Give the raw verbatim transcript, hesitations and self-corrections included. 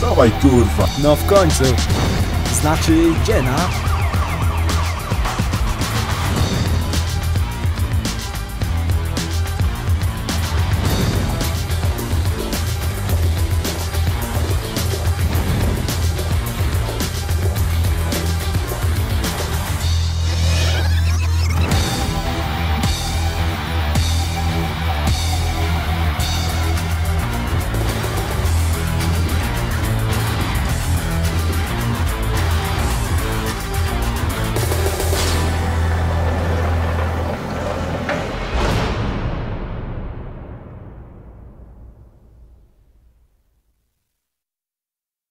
Wstawaj, kurwa. No w końcu. Znaczy, gdzie na?